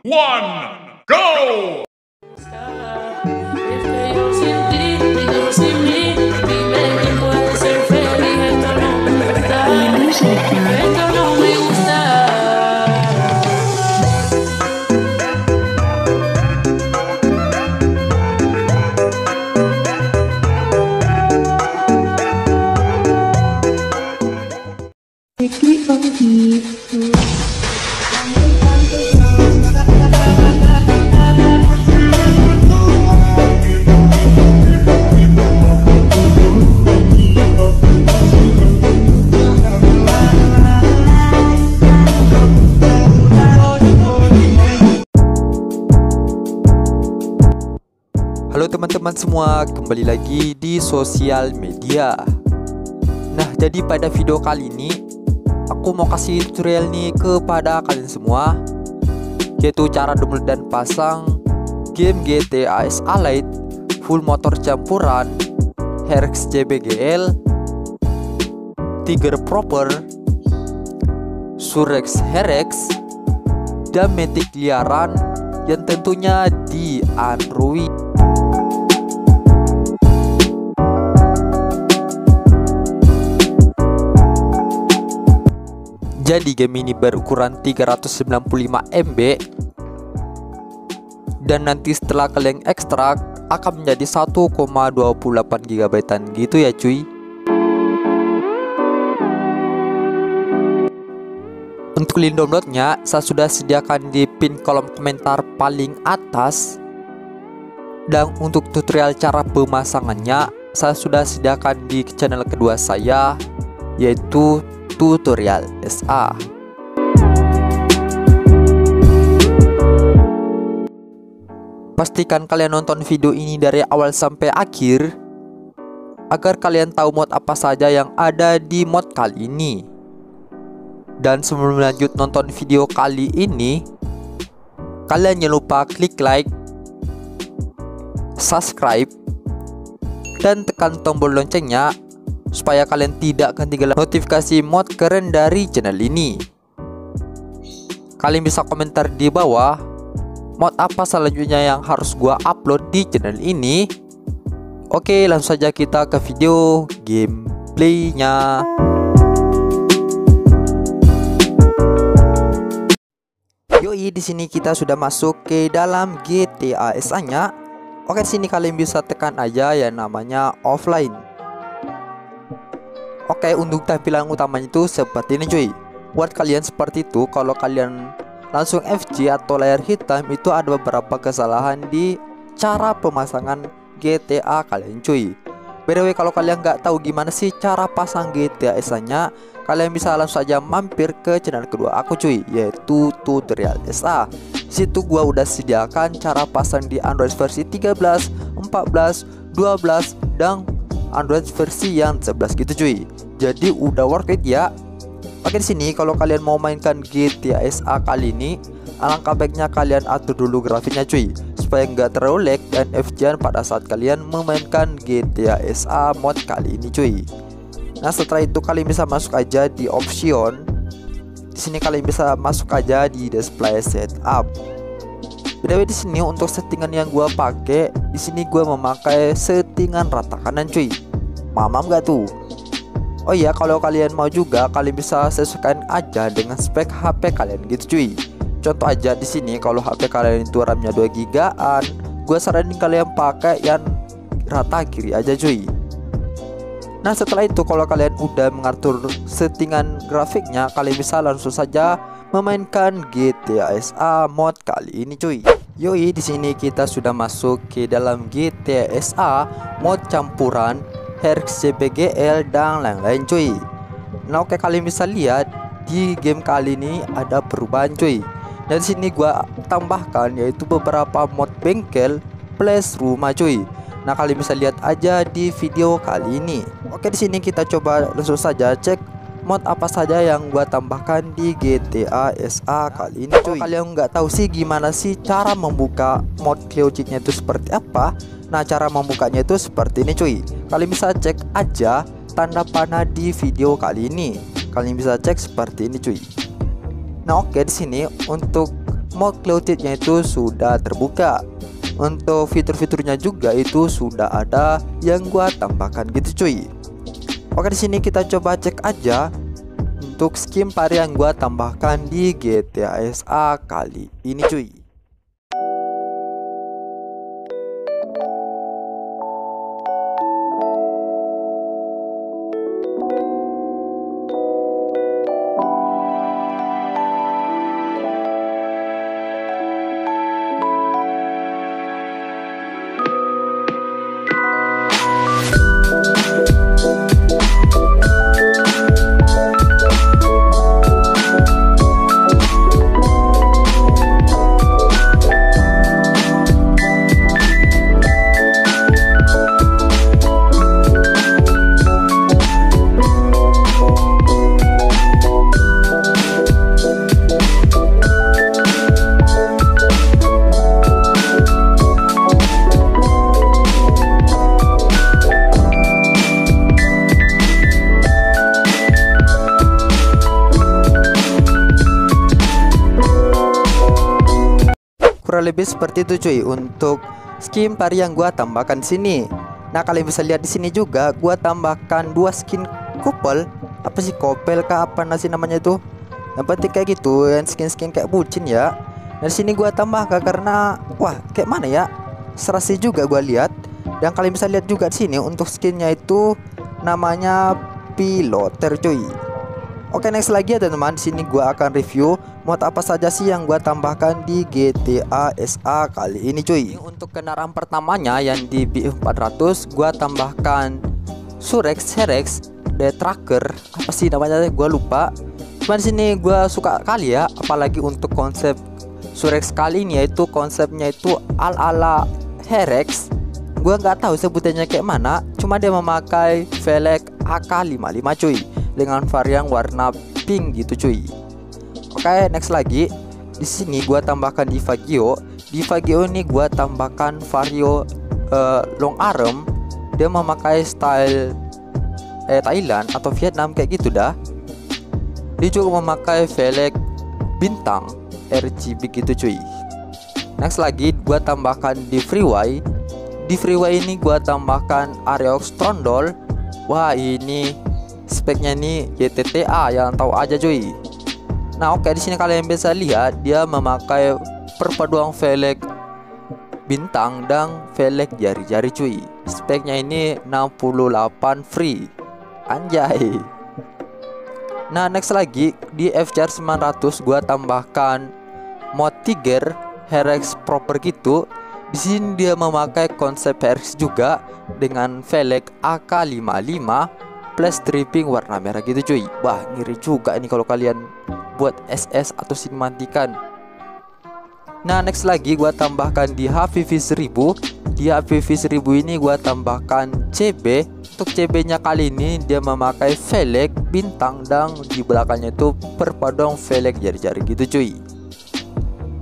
One, go! Teman-teman semua, kembali lagi di sosial media. Nah, jadi pada video kali ini aku mau kasih tutorial nih kepada kalian semua, yaitu cara download dan pasang game GTA SA Lite full motor campuran Herex CB GL, Tiger Proper, Surex Herex, dan Metik Liaran yang tentunya di Android. Jadi game ini berukuran 395 MB, dan nanti setelah kalian ekstrak akan menjadi 1,28 GB gitu ya cuy. Untuk link downloadnya saya sudah sediakan di pin kolom komentar paling atas, dan untuk tutorial cara pemasangannya saya sudah sediakan di channel kedua saya, yaitu Tutorial SA. Pastikan kalian nonton video ini dari awal sampai akhir agar kalian tahu mod apa saja yang ada di mod kali ini. Dan sebelum lanjut nonton video kali ini, kalian jangan lupa klik like, subscribe, dan tekan tombol loncengnya supaya kalian tidak ketinggalan notifikasi mod keren dari channel ini. Kalian bisa komentar di bawah mod apa selanjutnya yang harus gua upload di channel ini. Oke, langsung saja kita ke video gameplaynya. Yoi, di sini kita sudah masuk ke dalam GTA SA nya. Oke, sini kalian bisa tekan aja yang namanya offline. Oke, untuk tampilan utamanya itu seperti ini cuy. Buat kalian seperti itu, kalau kalian langsung FG atau layar hitam, itu ada beberapa kesalahan di cara pemasangan GTA kalian cuy. By the way, kalau kalian nggak tahu gimana sih cara pasang GTA SA nya, kalian bisa langsung saja mampir ke channel kedua aku cuy, yaitu Tutorial SA. Situ gua udah sediakan cara pasang di Android versi 13, 14, 12, dan Android versi yang 11 gitu cuy. Jadi udah worth it ya. Oke, di sini kalau kalian mau mainkan GTA SA kali ini, alangkah baiknya kalian atur dulu grafiknya cuy, supaya nggak terlalu lag dan FG-an pada saat kalian memainkan GTA SA mod kali ini cuy. Nah, setelah itu kalian bisa masuk aja di option. Di sini kalian bisa masuk aja di display setup. Beda di sini untuk settingan yang gua pakai, di sini gua memakai settingan rata kanan cuy. Mamam gak tuh? Oh iya, kalau kalian mau juga kalian bisa sesuaikan aja dengan spek HP kalian gitu cuy. Contoh aja di sini kalau HP kalian itu RAM-nya 2 GB-an, gua saranin kalian pakai yang rata kiri aja cuy. Nah, setelah itu kalau kalian udah mengatur settingan grafiknya, kalian bisa langsung saja memainkan GTA SA mod kali ini cuy. Yoi, di sini kita sudah masuk ke dalam GTA SA mod campuran Herex CB GL dan lain-lain cuy. Nah, oke, kalian bisa lihat di game kali ini ada perubahan cuy. Dan sini gua tambahkan yaitu beberapa mod bengkel plus rumah cuy. Nah, kalian bisa lihat aja di video kali ini. Oke, di sini kita coba langsung saja cek mod apa saja yang gua tambahkan di GTA SA kali ini, cuy. Kalian nggak tahu sih gimana sih cara membuka mod Herex-nya itu seperti apa? Nah, cara membukanya itu seperti ini, cuy. Kalian bisa cek aja tanda panah di video kali ini. Kalian bisa cek seperti ini, cuy. Nah, oke, di sini untuk mod Herex-nya itu sudah terbuka. Untuk fitur-fiturnya juga itu sudah ada yang gua tambahkan gitu, cuy. Oke, di sini kita coba cek aja untuk skin pari yang gua tambahkan di GTA SA kali ini, cuy. Kurang lebih seperti itu, cuy, untuk skin pari yang gua tambahkan sini. Nah, kalian bisa lihat di sini juga gua tambahkan dua skin couple. Apa sih, couple kah, apa nasi namanya itu? Yang penting kayak gitu, yang skin-skin kayak bucin ya. Nah, di sini gua tambahkan karena wah, kayak mana ya? Serasi juga gua lihat. Dan kalian bisa lihat juga di sini untuk skinnya itu namanya piloter, cuy. Oke, next lagi ya teman-teman, di sini gua akan review mod apa saja sih yang gua tambahkan di GTA SA kali ini, cuy. Untuk kendaraan pertamanya yang di B400 gua tambahkan Surex, Herex, The Tracker, apa sih namanya gua lupa. Cuman di sini gua suka kali ya, apalagi untuk konsep Surex kali ini yaitu konsepnya itu ala Herex. Gua nggak tahu sebutannya kayak mana, cuma dia memakai velg AK55, cuy, dengan varian warna pink gitu, cuy. Oke, next lagi di sini gua tambahkan di Vagio ini gua tambahkan Vario long arm. Dia memakai style Thailand atau Vietnam kayak gitu dah. Dia juga memakai velg bintang RGB gitu, cuy. Next lagi gua tambahkan di freeway ini gua tambahkan Herex Trondol. Wah, ini speknya ini YTTA, yang tahu aja, cuy. Nah, oke, di sini kalian bisa lihat dia memakai perpaduan velg bintang dan velg jari-jari, cuy. Speknya ini 68 free. Anjay. Nah, next lagi di FCR 900 gua tambahkan mod Tiger Herex Proper gitu. Di sini dia memakai konsep Herex juga dengan velg AK55 plus stripping warna merah gitu, cuy. Wah, ngeri juga ini kalau kalian buat SS atau sinematikan. Nah, next lagi gua tambahkan di HVV 1000 ini gua tambahkan CB. Untuk CB nya kali ini dia memakai velg bintang dan di belakangnya itu perpaduan velg jari-jari gitu, cuy.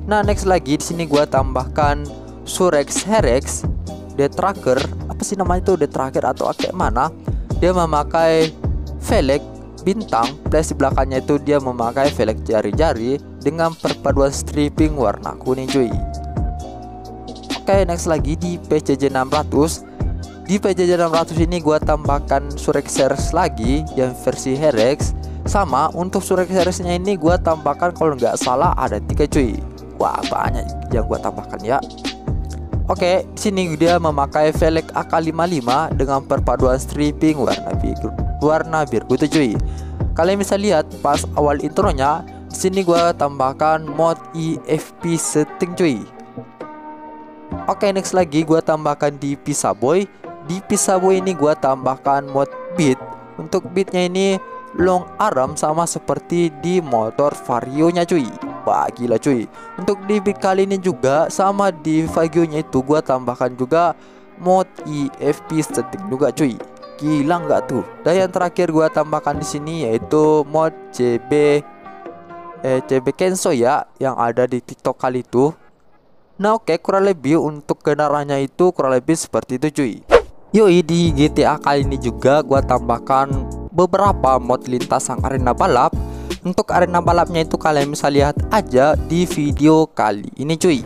Nah, next lagi di sini gua tambahkan Surex Herex The Tracker, apa sih namanya itu, The Tracker atau kayak mana. Dia memakai velg bintang plus di belakangnya itu dia memakai velg jari-jari dengan perpaduan stripping warna kuning, cuy. Oke, next lagi di PCJ 600. Di PCJ 600 ini gua tambahkan Surex Herex lagi yang versi Herex. Sama untuk Surex Herex-nya ini gua tambahkan kalau nggak salah ada 3, cuy. Wah, banyak yang gua tambahkan ya. Oke, sini dia memakai velg AK55 dengan perpaduan stripping warna biru itu, cuy. Kalian bisa lihat pas awal intronya, sini gua tambahkan mod EFP setting, cuy. Oke, next lagi gua tambahkan di Pizza Boy. Di Pizza Boy ini gua tambahkan mod beat. Untuk beatnya ini long arm sama seperti di motor Vario-nya, cuy. Wah, gila, cuy. Untuk di beat kali ini juga sama di Vagio-nya itu gua tambahkan juga mod EFP setting juga, cuy. Gila nggak tuh? Dan yang terakhir gua tambahkan di sini yaitu mod CB Kenso ya, yang ada di TikTok kali itu. Nah oke, kurang lebih untuk kendaraannya itu kurang lebih seperti itu cuy. Yoi, di GTA kali ini juga gua tambahkan beberapa mod lintasan arena balap. Untuk arena balapnya itu kalian bisa lihat aja di video kali ini cuy.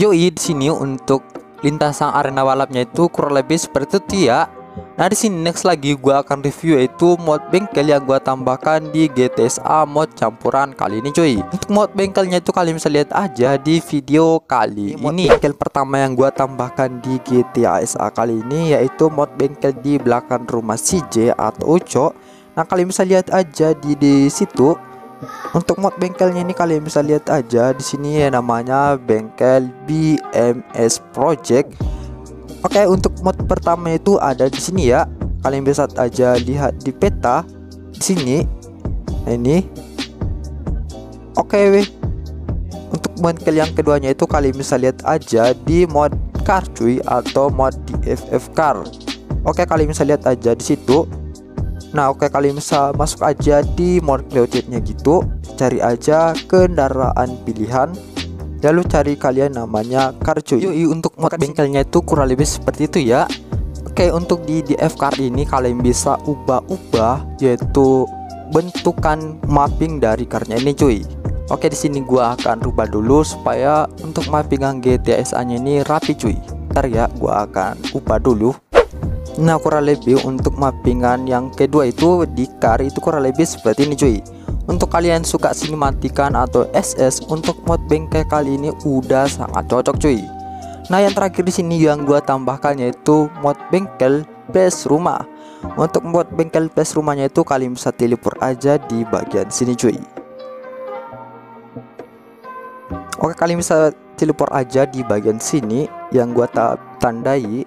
Yoi, di sini untuk lintasan arena balapnya itu kurang lebih seperti itu ya. Nah di sini next lagi gua akan review yaitu mod bengkel yang gua tambahkan di GTA SA mod campuran kali ini cuy. Untuk mod bengkelnya itu kalian bisa lihat aja di video kali ini. Bengkel pertama yang gua tambahkan di GTA SA kali ini yaitu mod bengkel di belakang rumah CJ atau Uco. Nah kalian bisa lihat aja di situ. Untuk mod bengkelnya ini kalian bisa lihat aja di sini ya, namanya bengkel BMS Project. Oke, untuk mod pertama itu ada di sini ya. Kalian bisa aja lihat di peta di sini. Nah, ini. Oke, untuk bengkel yang keduanya itu kalian bisa lihat aja di mod car cuy, atau mod DFF car. Oke, kalian bisa lihat aja di situ. Nah oke, kalian bisa masuk aja di mod cloudnya gitu, cari aja kendaraan pilihan, lalu cari kalian namanya car cuy. Yoi, untuk mod bengkelnya itu kurang lebih seperti itu ya. Oke, untuk di DF car ini kalian bisa ubah-ubah yaitu bentukan mapping dari karnya ini cuy. Oke, di sini gua akan rubah dulu supaya untuk mappingan GTA SA nya ini rapi cuy. Ntar ya, gua akan ubah dulu. Nah kurang lebih untuk mappingan yang kedua itu di car itu kurang lebih seperti ini cuy. Untuk kalian suka sinematikan atau SS, untuk mod bengkel kali ini udah sangat cocok cuy. Nah yang terakhir di sini yang gua tambahkan yaitu mod bengkel base rumah. Untuk mod bengkel base rumahnya itu kalian bisa teleport aja di bagian sini cuy. Oke, kalian bisa teleport aja di bagian sini yang gua tandai.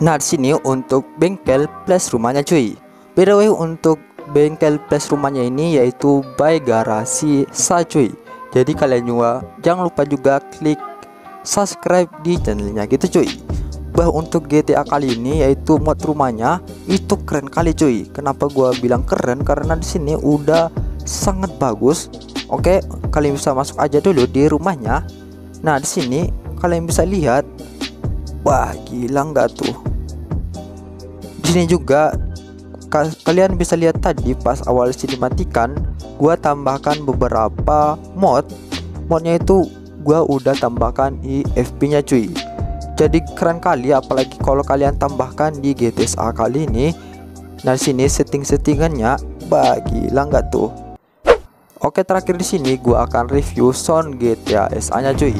Nah di sini untuk bengkel plus rumahnya cuy. By the way, untuk bengkel plus rumahnya ini yaitu by Garasi Sa cuy. Jadi kalian juga jangan lupa juga klik subscribe di channelnya gitu cuy. Bah untuk GTA kali ini yaitu mod rumahnya itu keren kali cuy. Kenapa gua bilang keren? Karena di sini udah sangat bagus. Oke, kalian bisa masuk aja dulu di rumahnya. Nah di sini kalian bisa lihat. Wah gila nggak tuh? Di sini juga kalian bisa lihat tadi pas awal sinematikan gua tambahkan beberapa mod. Modnya itu gua udah tambahkan IFP nya cuy. Jadi keren kali, apalagi kalau kalian tambahkan di GTA kali ini. Nah sini settingannya, bah gila nggak tuh? Oke, terakhir di sini gua akan review sound GTA SA nya cuy.